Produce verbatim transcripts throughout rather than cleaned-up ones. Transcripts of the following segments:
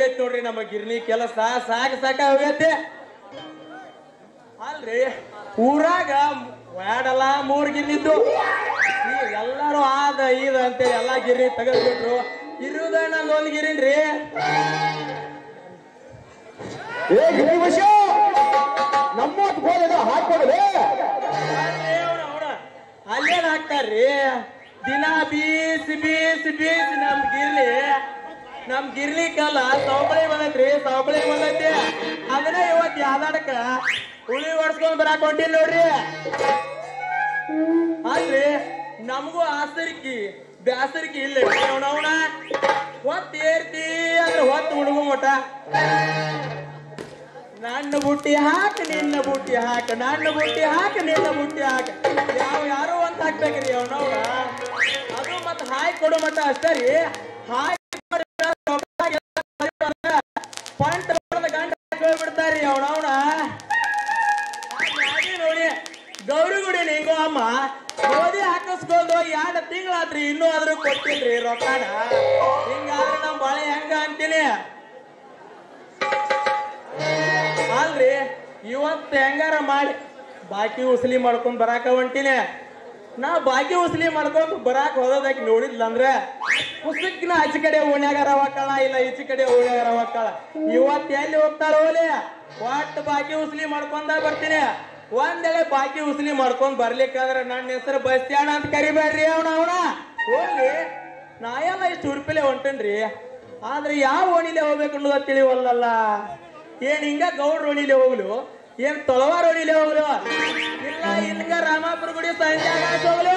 ಆಗೈತೆ ನೋಡ್ರಿ ನಮ್ಮ ಗಿರಣಿ ಕೆಲಸ ಸಾಕ ಸಾಕ ಹೋಗೈತೆ ಅಲ್ರಿ. ಊರಾಗ ವಾಡಲ್ಲ ಮೂರ್ ಗಿರಣಿದ್ದು ಎಲ್ಲರೂ ಆದ ಈದ ಅಂತ ಎಲ್ಲಾ ಗಿರಣಿ ತಗದ್ಬಿಟ್ರು. ಇರುದ ನಂದೊಂದ್ ಗಿರಿನ್ರಿ. ಏ ಗಿರಣಿ ಮನುಷ್ಯ ನಮ್ಮತ್ ಬೋದ ಹಾಕೊಡ್ರಿ ಅಲ್ಲೇನ್ ಹಾಕ್ತಾರ್ರಿ. ದಿನ ಬೀಸಿ ಬೀಸಿ ಬೀಸಿ ನಮ್ ಗಿರ್ಲಿ ನಮ್ ಗಿರ್ಲಿ ಕಲ್ಲ ಸವಕಳಿ ಬಂದೈತ್ರಿ. ಸವಕಳಿ ಬಂದೈತಿ ಅದನ್ನ ಇವತ್ ಯಾವ್ದಾಡಕ ಹುಳಿ ಹೊಡ್ಸ್ಕೊಂಡ್ ಬರಾಕ್ ಹೊಂಟಿಲ್ ನೋಡ್ರಿ. ಅಲ್ರಿ ನಮಗೂ ಆಸರಿಕಿ ಬ್ಯಾಸರಿಕಿ ಇಲ್ಲ ಅವನವನ ಹೊತ್ತು ಏರ್ತಿ ಅಂದ್ರೆ ಹೊತ್ತು ಹುಡುಗು ಮಠ. ನನ್ನ ಬುಟ್ಟಿ ಹಾಕ ನಿನ್ನ ಬುಟ್ಟಿ ಹಾಕ ನನ್ನ ಬುಟ್ಟಿ ಹಾಕ ನಿನ್ನ ಬುಟ್ಟಿ ಹಾಕ ಯಾವ ಯಾರು ಅಂತ ಹಾಕ್ಬೇಕ್ರಿ ಅವನವ್ರ. ಅದು ಮತ್ ಹಾಯ್ ಕೊಡು ಮಠ ಅಷ್ಟೇ ರೀ. ಹಾಯ್ ಪಂಟ್ ಗಂಡ ಹೇಳ್ಬಿಡ್ತಾರೀ ಅವನವ್ನ ನೋಡಿ. ಗೌರಿಗುಡಿ ನಿಂಗೋ ಅಮ್ಮ ಗೋಧಿ ಹಾಕಿಸ್ಕೊಂಡು ಎರಡು ತಿಂಗಳಾತ್ರಿ ಇನ್ನೂ ಆದ್ರೂ ಕೊಟ್ಟಿಲ್ರಿ ರೊಕ್ಕನ. ಹಿಂಗಾದ್ರೆ ನಮ್ ಬಾಳೆ ಹೆಂಗ ಅಂತೀನಿ ಅಲ್ರಿ. ಇವತ್ತು ಹೆಂಗಾರ ಮಾಡಿ ಬಾಕಿ ಉಸಲಿ ಮಾಡ್ಕೊಂಡ್ ಬರಾಕ ಹೊಂಟಿನಿ. ನಾ ಬಾಕಿ ಉಸಲಿ ಮಾಡ್ಕೊಂಡು ಬರಾಕ್ ಹೋದಕ್ಕೆ ನೋಡಿದ್ಲ ಅಂದ್ರೆ ಪುಸ್ತಕ್ನ ಆಚೆ ಕಡೆ ಓಣ್ಯಾಗಾರ ಒಕ್ಕಳ ಇಲ್ಲ ಈಚೆ ಕಡೆ ಓಣ್ಯಾಗಾರ ಒಕ್ಕಳ. ಇವತ್ತು ಎಲ್ಲಿ ಹೋಗ್ತಾರ ಹೋಲಿ ಒಟ್ಟು ಬಾಕಿ ಉಸಲಿ ಮಾಡ್ಕೊಂಡ ಬರ್ತೀನಿ. ಒಂದೇಳೆ ಬಾಕಿ ಉಸಲಿ ಮಾಡ್ಕೊಂಡ್ ಬರ್ಲಿಕ್ಕಂದ್ರೆ ನನ್ನ ಹೆಸರು ಬಸ್ಯಾಣ ಅಂತ ಕರಿಬೇಡ್ರಿ ಅವನ ಅವನ ಹೋಗ್ಲಿ. ನಾ ಎಲ್ಲ ಇಷ್ಟು ಉರ್ಪಿಲೆ ಹೊಂಟನ್ರಿ. ಆದ್ರೆ ಯಾವ ಓಣಿಲೆ ಹೋಗ್ಬೇಕು ಅನ್ನೋದು ತಿಳಿವಲ್ಲ. ಏನ್ ಹಿಂಗ ಗೌಡ್ರ ಓಣಿಲೆ ಹೋಗ್ಲು ಏನ್ ತೊಳವಾರ ಓಣಿಲೆ ಹೋಗ್ಲು ಇಲ್ಲ ಹಿಂಗ ರಾಮಾಪುರ ಗುಡಿ ಸಂಜೆ ಆಕಾಶ ಹೋಗ್ಲು.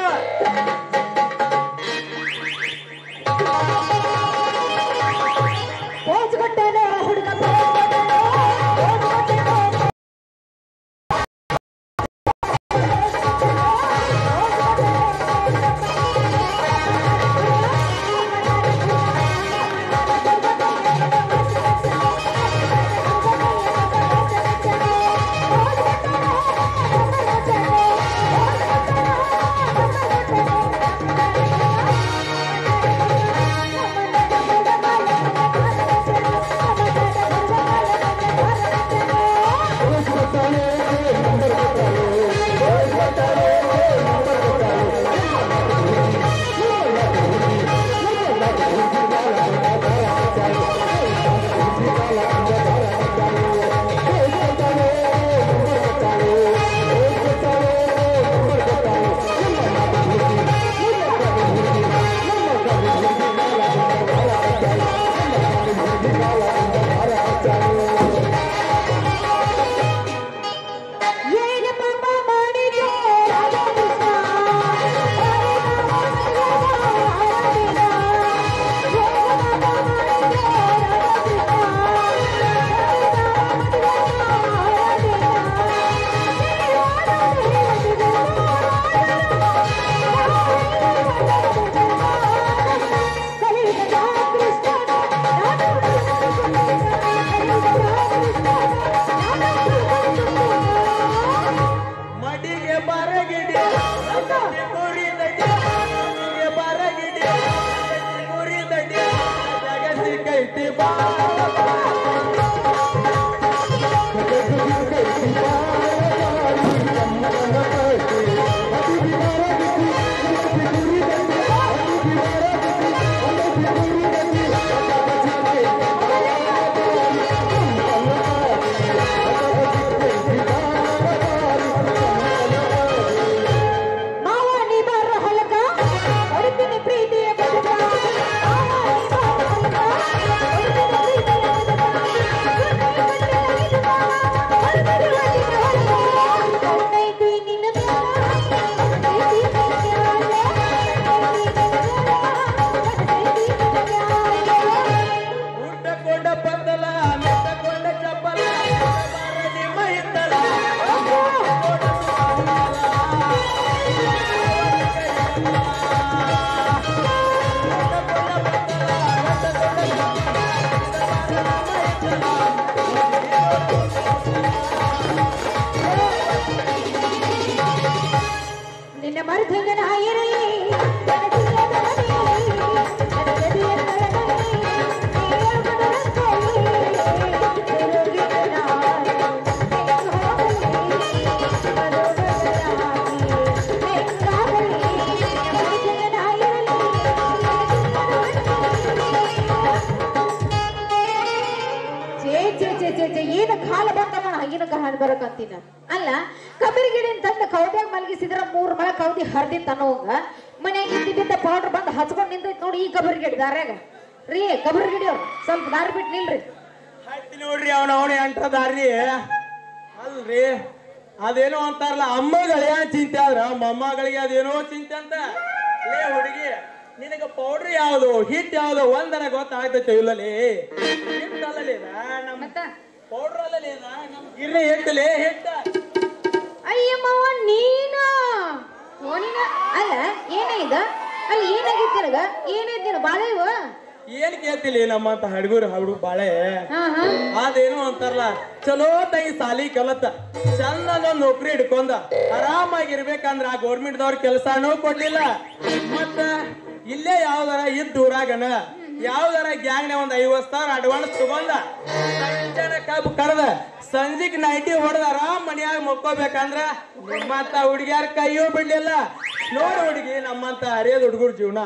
ಆಗಿನ ಕಹನ್ ಬರಕಂತಿನ ಅಲ್ಲ ಕಬಿರ್ಗಿಡಿನ ತಂದ ಕೌದ್ಯಾಗ ಮಲಗಿಸಿದ್ರ ಮೂರು ಮಳೆ ಕೌದಿ ಹರಿದಿತ್ತು ಅನ್ನೋಂಗ ಮನೆಯಾಗ ಇದ್ದಿದ್ದ ಪೌಡರ್ ಬಂದು ಹಚ್ಕೊಂಡು ನಿಂತೈತೆ ನೋಡಿ ಈ ಕಬಿರ್ಗಿಡಿ ದಾರ್ಯಾಗ ರೀ ಕಬಿರ್ಗಿಡಿಯವ್ರು ಸ್ವಲ್ಪ ದಾರಿ ಬಿಟ್ಟು ನಿಲ್ರಿ ಹತ್ತಿ ನೋಡ್ರಿ ಅವನ ಅವನೇ ಅಂಟ ದಾರಿ ಅಲ್ರಿ ಅದೇನೋ ಅಂತಾರಲ್ಲ ಅಮ್ಮಗಳಿಗೆ ಚಿಂತೆ ಆದ್ರ ಮೊಮ್ಮಗಳಿಗೆ ಅದೇನೋ ಚಿಂತೆ ಅಂತ ಲೇ ಹುಡುಗಿ ನಿನಗೆ ಪೌಡ್ರ್ ಯಾವುದು ಹಿಟ್ ಯಾವುದು ಒಂದನ ಗೊತ್ತಾಗ್ತೈತೆ ಇಲ್ಲಲೇ ಹಿಟ್ಟಲ್ಲೇ ನಮ್ಮ ಪೌಡ್ರ್ ಅಲ್ಲಲೇ ನಮ್ಮ ಗಿರ್ನಿ ಹಿಟ್ಟಲೇ ಹಿಟ್ಟ ಅಯ್ಯಮ್ಮವ ನೀನು ಓನಿನ ಅಲ್ಲ ಏನೇ ಇದು ಅಲ್ಲಿ ಏನಾಗಿತ್ತು ನಿನಗ ಏನೈತಿ ನಿನ್ನ ಬಾಳೆ ಇವ ಏನ್ ಕೇಳ್ತಿಲ್ಲ ನಮ್ಮಂತ ಹಡಗುರು ಹಡು ಬಾಳೆ ಅದೇನು ಅಂತಾರಲ್ಲ ಚಲೋ ತೈ ಸಾಲಿ ಕಲತ ಚಂದನ ನೌಕರಿ ಹಿಡ್ಕೊಂಡ ಆರಾಮಾಗಿರ್ಬೇಕಂದ್ರ ಆ ಗೌರ್ಮೆಂಟ್ ದವ್ರ ಕೆಲಸನೂ ಕೊಡ್ಲಿಲ್ಲ ಮತ್ತ ಇಲ್ಲೇ ಯಾವ್ದಾರ ಇದ್ದ ಊರಾಗನ ಯಾವ್ದಾರ ಗ್ಯಾಂಗ್ನ ಒಂದ್ ಐವತ್ ಸಾವಿರ ಅಡ್ವಾನ್ಸ್ ತಗೊಂಡ ಸಂಜನ ಕಬ್ಬು ಕರೆದ ಸಂಜೆಗ್ ನೈಟಿ ಹೊಡೆದ ಆರಾಮ್ ಮನ್ಯಾಗ ಮುಕ್ಕೋಬೇಕಂದ್ರ ನಿಮ್ಮಂತ ಹುಡುಗಿಯಾರ ಕೈಯೂ ಬಿಡ್ಲಿಲ್ಲ. ನೋಡು ಹುಡುಗಿ ನಮ್ಮಂತ ಹರಿಯದ ಹುಡುಗರ ಜೀವನ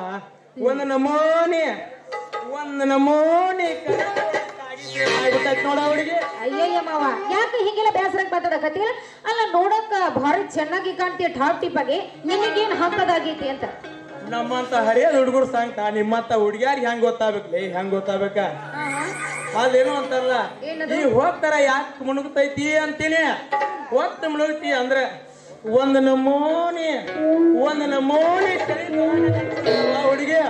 ಒಂದ್ ನಮೂನಿ ಒಂದ್ ನಮೂನಿ ನೋಡ ಹುಡುಗಿ. ಅಯ್ಯಯ್ಯ ಮಾವ ಯಾಕೆ ಹೀಗೆಲ್ಲ ಬೇಸರಕ್ಕೆ ಬರ್ತದ ಕತಿ ಅಲ್ಲ ನೋಡಕ್ಕ ಭಾರಿ ಚೆನ್ನಾಗಿ ಕಾಣ್ತೀಯ ಟಾಪ್ ಟಿಪ್ಪಾಗಿ ನಿಮಗೇನ್ ಹಂಪದಾಗೈತಿ ಅಂತ ನಮ್ಮಂತ ಹರಿಯದ ಹುಡುಗರು ಸಾಂಗ್ತಾ ನಿಮ್ಮಂತ ಹುಡುಗಿಯಾರ ಹೆಂಗ್ ಗೊತ್ತಾಗ್ಬೇಕಲೇ ಹೆಂಗ್ ಗೊತ್ತಾಗ್ಬೇಕ ಅದೇನು ಅಂತಾರಲ್ಲ ಈ ಹೋಗ್ತಾರ ಯಾಕೆ ಮುಣುಗ್ತೈತಿ ಅಂತೀನಿ ಹೋಗ್ತ ಮುಳುಗ್ತಿ ಅಂದ್ರೆ ಒಂದ್ ನಮೂನಿ ಒಂದ್ ನಮೂನಿ ಹುಡುಗಿ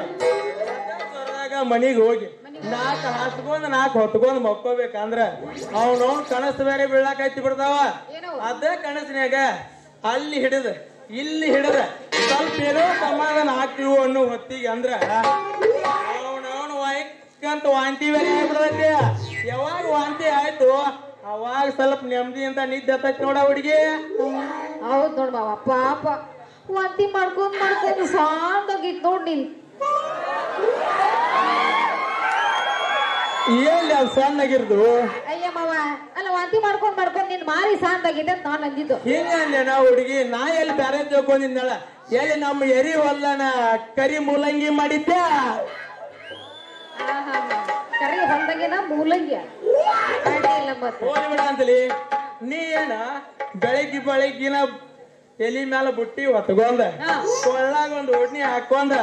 ಮನಿಗ್ ಹೋಗಿ ನಾಕ್ ಹಾಸ್ಕೊಂಡ್ ನಾಕ್ ಹೊತ್ಕೊಂಡ್ ಮಕ್ಕೋಬೇಕಂದ್ರ ಅವನು ಕನಸು ಬೇರೆ ಬೀಳಾಕ ಐತಿ ಬಿಡ್ತಾವ ಅದೇ ಕನಸಿನಾಗ ಅಲ್ಲಿ ಹಿಡಿದ ಇಲ್ಲಿ ಹಿಡಿದ ಸ್ವಲ್ಪ ಏನೋ ಸಮಾಧಾನ ಆಗ್ತೀವೋ ಅನ್ನೋ ಹೊತ್ತಿಗೆ ಅಂದ್ರ ಅವನವನು ವೈಕಂತ ವಾಂತಿ ಬೇರೆ ಆಗ್ಬಿಡತ್ತೆ. ಯಾವಾಗ ವಾಂತಿ ಆಯ್ತು ಅವಾಗ ಸ್ವಲ್ಪ ನೆಮ್ಮದಿ ಅಂತ ನಿದ್ದೆ ಹತ್ತೈತಿ ನೋಡ ಹುಡುಗಿ. ಹೌದ್ ನೋಡ್ ಬಾವ ಪಾಪ ವಾಂತಿ ಮಾಡ್ಕೊಂಡ್ ಮಾಡ್ಕೊಂಡ್ ಸಾಂದಾಗಿತ್ತು ನೋಡ್ ನೀನ್ ಎಲ್ಲಿ ಅದು ಸಣ್ಣಾಗಿರ್ದು. ಅಯ್ಯ ಮಾವ ಅಲ್ಲ ವಾಂತಿ ಮಾಡ್ಕೊಂಡ್ ಮಾಡ್ಕೊಂಡ್ ನಿನ್ ಮಾರಿ ಸಾಂದಾಗಿದೆ ಅಂತ ನಾನು ಅಂದಿದ್ದು ಹಿಂಗ ಅಂದೆ ನಾ ಹುಡುಗಿ ನಾ ಎಲ್ಲಿ ಬ್ಯಾರೆ ತಗೊಂಡಿದ್ದಾಳ ಎಲ್ಲಿ ನಮ್ಮ ಎರಿ ಹೊಲ್ಲನ ಕರಿ ಮೂಲಂಗಿ ಮಾಡಿದ್ದ ಕರಿ ಹೊಲ್ದಾಗಿನ ಮೂಲಂಗಿ ಹೋಗ್ಬಿಡ ಅಂತಲಿ ನೀ ಏನ ಬೆಳಗ್ಗೆ ಬೆಳಗ್ಗಿನ ಎಲಿ ಮ್ಯಾಲ ಬುಟ್ಟಿ ಹೊತ್ಕೊಂಡ ಕೊಳ್ಳಾಗ ಒಂದು ಒಡ್ನಿ ಹಾಕೊಂಡ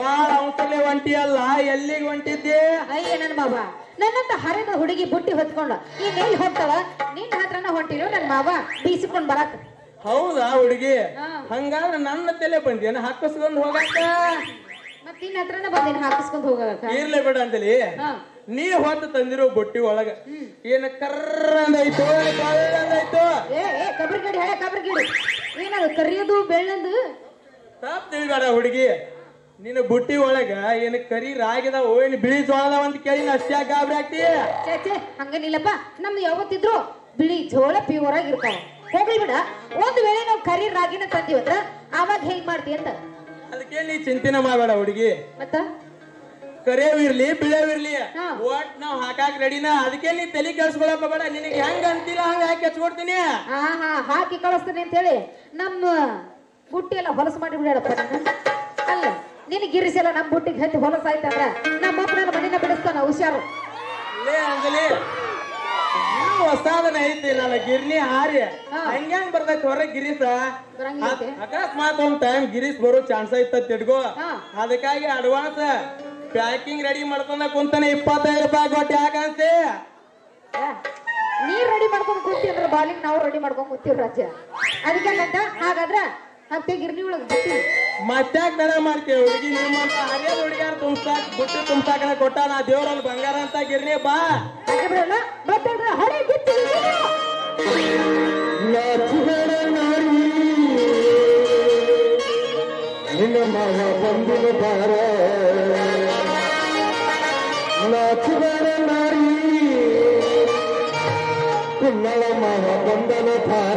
ಬಾಳ ಔಸಲೆ ಒಂಟಿ ಅಲ್ಲ ಎಲ್ಲಿಗೆ ಹೊಂಟಿದ್ದೆ. ಅಯ್ಯ ನನ್ ಮಾವ ನನ್ನಂತ ಹರಿದ ಹುಡುಗಿ ಬುಟ್ಟಿ ಹೊತ್ಕೊಂಡ ಈಗ ಎಲ್ಲಿ ಹೋಗ್ತಾವ ನಿನ್ ಹತ್ರನ ಹೊಂಟಿರೋ ನನ್ ಮಾವ ಬೀಸಿಕೊಂಡ್ ಬರಾಕ. ಹೌದಾ ಹುಡುಗಿ ಹಂಗಾದ್ರೆ ನನ್ನ ತಲೆ ಬಂದೇನ ಹಾಕಿಸ್ಕೊಂಡ್ ಹೋಗಾಕ ಮತ್ ನಿನ್ ಹತ್ರನ ಬಂದೇನ ಹಾಕಿಸ್ಕೊಂಡ್ ಹೋಗಾಕ ಇರ್ಲಿ ಬೇಡ ಅಂತಲಿ ನೀ ಹೊತ್ತು ತಂದಿರೋ ಬುಟ್ಟಿ ಒಳಗ ಏನ ಕರ್ರಂದಾಯ್ತು ಕಳ್ಳಂದಾಯ್ತು ಕಬ್ರಗಿಡಿ ಹಳೆ ಕಬ್ರಗಿಡಿ ಏನದು ಕರಿಯೋದು ಬೆಳ್ಳಂದು ತಾಪ್ ತಿಳಿಬೇಡ ಹುಡುಗಿ ನಿನ್ನ ಬುಟ್ಟಿ ಒಳಗ ಏನ ಕರಿ ರಾಗಿದಾವ ಏನ್ ಬಿಳಿ ಜೋಳದಾವ ಅಂತ ಕೇಳಿ ಅಷ್ಟೇ ಗಾಬರಿ ಆಗ್ತೀಯ. ಹಂಗೇನಿಲ್ಲಪ್ಪ ನಮ್ದು ಯಾವತ್ತಿದ್ರು ಬಿಳಿ ಜೋಳ ಪ್ಯೂರ್ ಆಗಿರ್ತಾವ ಹೋಗ್ಲಿ ಬಿಡ ಒಂದ್ ವೇಳೆ ನಾವು ಕರಿ ರಾಗಿನ ತಂದಿವತ್ತ ಅವಾಗ ಹೇಗ್ ಮಾಡ್ತೀವಿ ಅಂತ ಅದಕ್ಕೆ ನೀ ಚಿಂತೆನೆ ಮಾಡಬೇಡ ಹುಡುಗಿ ಮತ್ತ ಕರೆಯವಿರ್ಲಿ ಬಿಳವಿರ್ಲಿ ಒಟ್ ನಾವ್ ಹಾಕಾಕ್ ರೆಡಿನ ಅದಕ್ಕೆ ನೀ ತಲೆ ಕೆಳಸ್ಕೊಳಪ್ಪ ಬೇಡ ನಿನಗೆ ಹೆಂಗ ಅಂತಿಲ್ಲ ಹಂಗ ಹಾಕಿ ಹಚ್ಕೊಡ್ತೀನಿ ಹಾಕಿ ಕಳಿಸ್ತೀನಿ ಅಂತ ಹೇಳಿ ನಮ್ಮ ಬುಟ್ಟಿ ಎಲ್ಲ ಹೊಲಸು ಮಾಡಿ ಬಿಡಪ್ಪ ಅಲ್ಲ ನಿನ್ ಗಿರಿಸೆಲ್ಲ ನಮ್ ಬುಟ್ಟಿಗೆ ಹತ್ತಿ ಹೊಲಸಾಯ್ತಂದ್ರ ನಮ್ಮಪ್ಪನ ಮನೆಯ ಬಿಡಿಸ್ತಾನ ಹುಷಾರು ಲೇ ಅಂಜಲಿ ಹೊಸಾದನ ಐತಿ ನನ್ನ ಗಿರ್ನಿ ಹಾರಿ ಹಂಗ್ಯಾಂಗ್ ಬರ್ತೈತಿ ಹೊರ ಗಿರೀಶ ಅಕಸ್ಮಾತ್ ಒಂದ್ ಟೈಮ್ ಗಿರೀಶ್ ಬರೋ ಚಾನ್ಸ್ ಐತತ್ ಇಟ್ಕೋ ಅದಕ್ಕಾಗಿ ಅಡ್ವಾನ್ಸ್ ಪ್ಯಾಕಿಂಗ್ ರೆಡಿ ಮಾಡ್ಕೊಂಡ ಕುಂತಾನೆ ಇಪ್ಪತ್ತೈದು ರೂಪಾಯಿ ಕೊಟ್ಟು ಯಾಕಂತೆ ನೀರ್ ರೆಡಿ ಮಾಡ್ಕೊಂಡ್ ಕೂತೀವಿ ಅಂದ್ರೆ ಬಾಲಿಂಗ್ ನಾವು ರೆಡಿ ಮಾಡ್ಕೊಂಡ್ ಕೂತೀವಿ ರಾಜ್ಯ ಅದಕ್ಕೆ ಅಂತ ಹಾಗಾದ್ರ ಮತ್ತೆ ಗಿರ್ನಿ ಒಳಗ್ ಬಿಟ್ಟಿವಿ ಮತ್ತಾಕ್ ದರ ಮಾಡ್ತೇವೆ ಹುಡುಗಿ ನಿಮ್ಮಂತ ಅದೇ ಹುಡುಗಿಯಾರ ತುಂಬಸಾಕ್ ಬುಟ್ಟು ತುಂಬಸಾಕನ ಕೊಟ್ಟ ನಾ ದೇವ್ರಲ್ಲಿ ಬಂಗಾರ ಅಂತ ಗಿರ್ನಿ ಬಾ ಬಿಡಲ್ಲ ಮತ್ತಾದ್ರೆ ಹಳೆ ಬಿತ್ತಿ ನಿನ್ನ ಮಗ ಬಂದಿನ ಬಾರ ಕುನ್ನಳ ಮನ ಬಂದನ ಭಾರ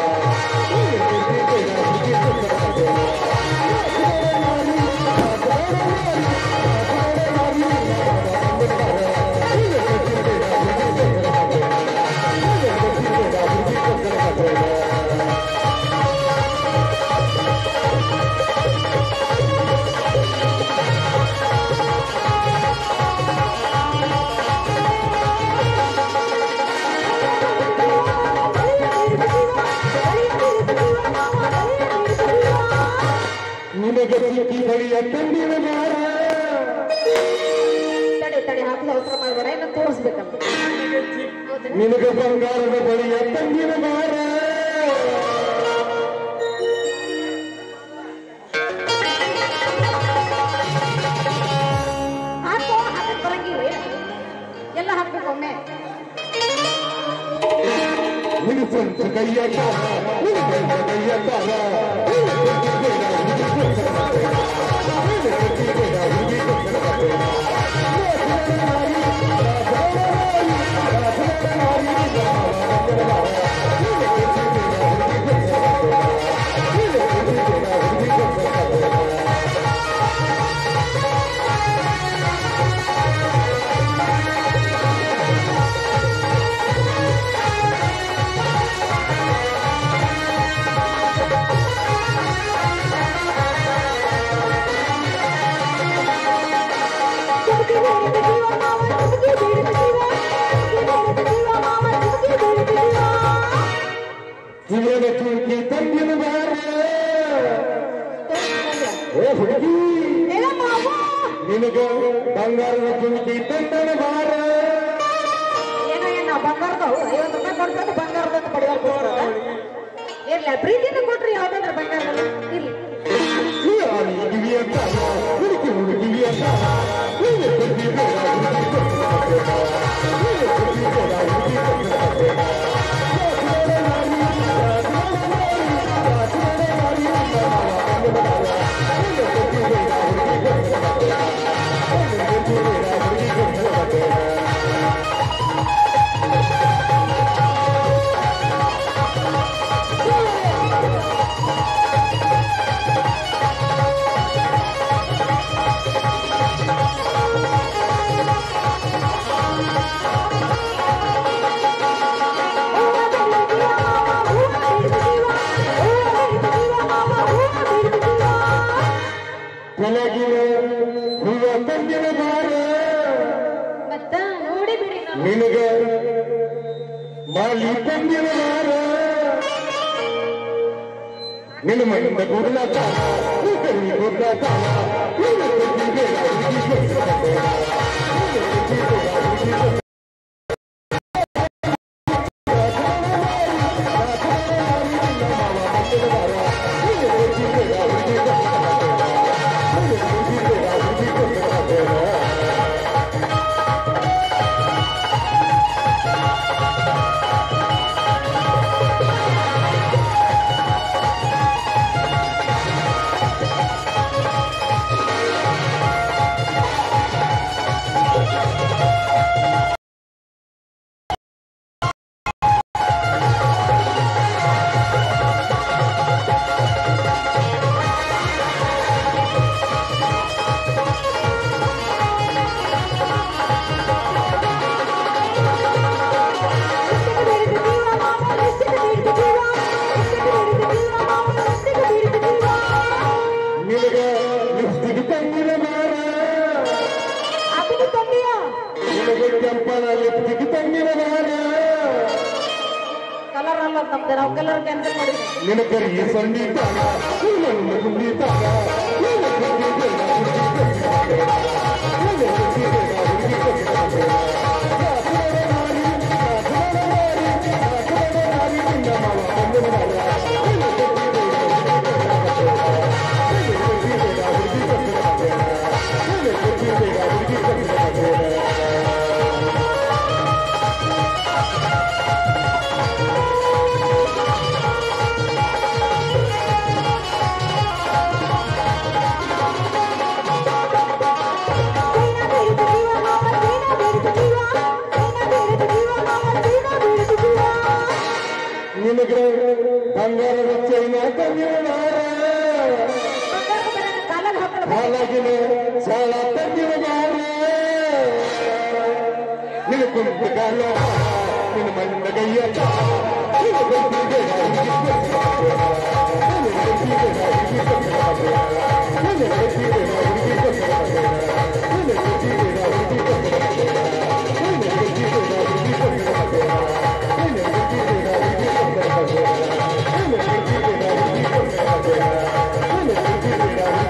गजब की बड़ी है पिंडी में मार तड़े तड़े हाथ लाउत्र मार बराई ना तोर्स बेकम निनके बंगार में बड़ी है पिंडी में मार आपको आपके बरंगी हुए ये ला आपके कोमे निनके बंगार में बड़ी है पिंडी में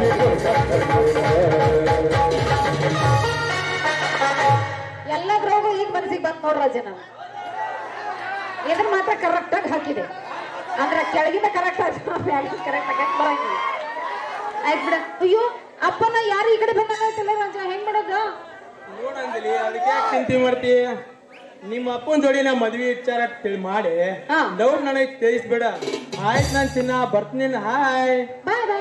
I'm ಎಲ್ಲ ರೋಗ ಈಗ ಮನಸ್ಸಿಗೆ ಬಂತ ನೋಡ್ರ ಜನ ಇದನ್ನ ಮಾತ್ರ ಕರೆಕ್ಟ್ ಆಗಿ ಹಾಕಿದೆ ಅಂದ್ರೆ ಕೆಳಗಿನ ಕರೆಕ್ಟ್ ಆಗಿ ಕರೆಕ್ಟ್ ಆಗಿ ಬರಂಗಿಲ್ಲ ಐಟ್ ಬಿಡ ಅಯ್ಯೋ ಅಪ್ಪನ ಯಾರು ಈ ಕಡೆ ಬಂದಾಗೈತಲ್ಲ ರಂಜ ಹೆಂಗ್ ಮಾಡೋದು ನೋಡಂಗಿಲ್ಲ ಅದಕ್ಕೆ ಯಾಕೆ ಚಿಂತೆ ಮಾಡ್ತೀಯ ನಿಮ್ಮ ಅಪ್ಪನ ಜೋಡಿನ ಮದುವೆ ವಿಚಾರ ತಿಳಿ ಮಾಡಿ ಲವ್ ನನಗೆ ತಿಳಿಸ್ಬೇಡ ಆಯ್ತು ನಾನು ಚಿನ್ನ ಬರ್ತೀನಿ ಹಾಯ್ ಬಾಯ್ ಬಾಯ್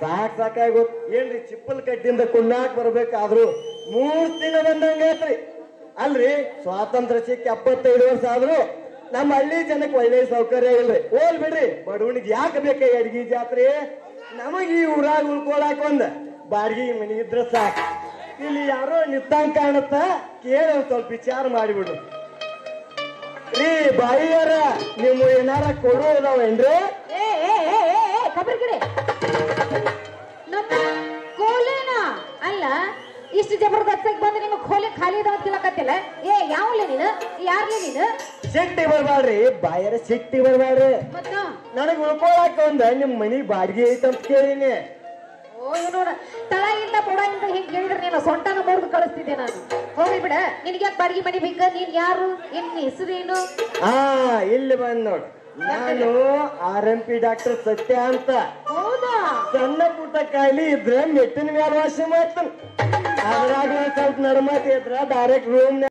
ಸಾಕ್ ಸಾಕಾಗಿ ಏನ್ರಿ ಚಿಪ್ಪಲ್ ಕಡ್ಡಿಂದ ಕುಣ್ಣಾಕ್ ಬರ್ಬೇಕಾದ್ರು ಮೂರ್ ದಿನ ಬಂದಂಗೈತ್ರಿ ಅಲ್ರಿ. ಸ್ವಾತಂತ್ರ್ಯ ಸಿಕ್ಕಿ ಎಪ್ಪತ್ತೈದು ವರ್ಷ ಆದ್ರು ನಮ್ಮ ಹಳ್ಳಿ ಜನಕ್ಕೆ ಒಳ್ಳೆ ಸೌಕರ್ಯ ಇಲ್ರಿ. ಹೋಲ್ ಬಿಡ್ರಿ, ಬಡವನಿಗೆ ಯಾಕೆ ಬೇಕಾಗಿ ಅಡ್ಗಿ ಜಾತ್ರೆ? ನಮಗ್ ಈ ಊರಾಗ ಉಳ್ಕೊಳಾಕ ಒಂದ್ ಬಾಡ್ಗಿ ಮನಿ ಇದ್ರ ಸಾಕ್. ಇಲ್ಲಿ ಯಾರೋ ನಿತ್ತಾಂಗ ಕಾಣುತ್ತ, ಕೇಳ ಸ್ವಲ್ಪ ವಿಚಾರ ಮಾಡಿಬಿಡು ರೀ ಬಾಯಿಯಾರ. ನಿಮ್ ಏನಾರ ಕೊಡುವುದವೇನ್ರಿ? ಕೋಲೆನಾ ಅಲ್ಲ, ಇಷ್ಟು ಜಬರ್ದಸ್ತಾಗಿ ಬಂದು ನಿಮ್ಮ ಕೋಲೆ ಖಾಲಿ ಇದಾವ ತಿಳಕತ್ತಿಲ್ಲ. ಏ ಯಾವ್ಲೆ ನೀನು, ಯಾರ್ಲೆ ನೀನು? ಸಿಟ್ಟಿ ಬರ್ಬಾಡ್ರಿ ಬಾಯರ, ಸಿಟ್ಟಿ ಬರ್ಬಾಡ್ರಿ. ನನಗ್ ಉಳ್ಕೊಳಾಕ ಒಂದ ನಿಮ್ ಮನಿ ಬಾಡಿಗೆ ಐತಂತ ಕೇಳಿನಿ. ಓ ನೋಡ, ತಳ ಇಂದ ಬುಡ ಇಂದ ಹಿಂಗ್ ಹೇಳಿದ್ರೆ ನೀನು ಸೊಂಟನ ಮುರಿದು ಕಳಿಸ್ತಿದ್ದೆ ನಾನು. ಹೋಗಿ ಬಿಡ, ನಿನ್ಗೆ ಯಾಕೆ ಬಾಡಿಗೆ ಮನಿ ಬೇಕ? ನೀನ್ ಯಾರು, ಏನ್ ಹೆಸರೇನು? ಹಾ, ಇಲ್ಲಿ ಬಂದ್ ನೋಡ್. ನಾನು ಆರ್ ಎಂ ಪಿ ಡಾಕ್ಟರ್ ಸತ್ಯ ಅಂತ. ಸಣ್ಣ ಪುಟ್ಟ ಕಾಯಿಲೆ ಇದ್ರೆ ಮೆಟ್ಟಿನ ವ್ಯಾವಾಸ ಮಾಡ್ತಾನೆ. ಅದ್ರಾಗ ಸ್ವಲ್ಪ ನರ್ಮತೆ ಇದ್ರ ಡೈರೆಕ್ಟ್ ರೂಮ್